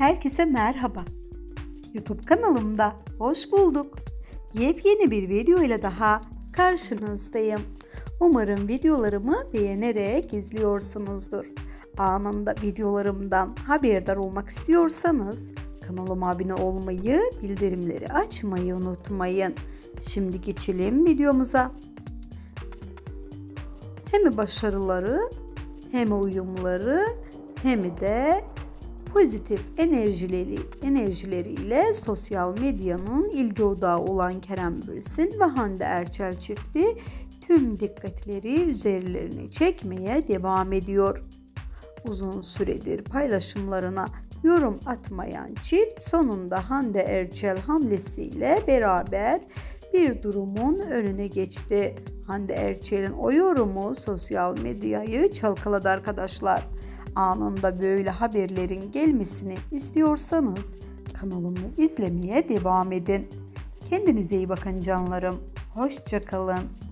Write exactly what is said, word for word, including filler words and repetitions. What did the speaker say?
Herkese merhaba. YouTube kanalımda hoş bulduk. Yepyeni bir video ile daha karşınızdayım. Umarım videolarımı beğenerek izliyorsunuzdur. Anında videolarımdan haberdar olmak istiyorsanız kanalıma abone olmayı, bildirimleri açmayı unutmayın. Şimdi geçelim videomuza. Hem başarıları, hem uyumları, hem de pozitif enerjileri, enerjileriyle sosyal medyanın ilgi odağı olan Kerem Bürsin ve Hande Erçel çifti tüm dikkatleri üzerlerine çekmeye devam ediyor. Uzun süredir paylaşımlarına yorum atmayan çift sonunda Hande Erçel hamlesiyle beraber bir durumun önüne geçti. Hande Erçel'in o yorumu sosyal medyayı çalkaladı arkadaşlar. Anında böyle haberlerin gelmesini istiyorsanız kanalımı izlemeye devam edin. Kendinize iyi bakın canlarım. Hoşça kalın.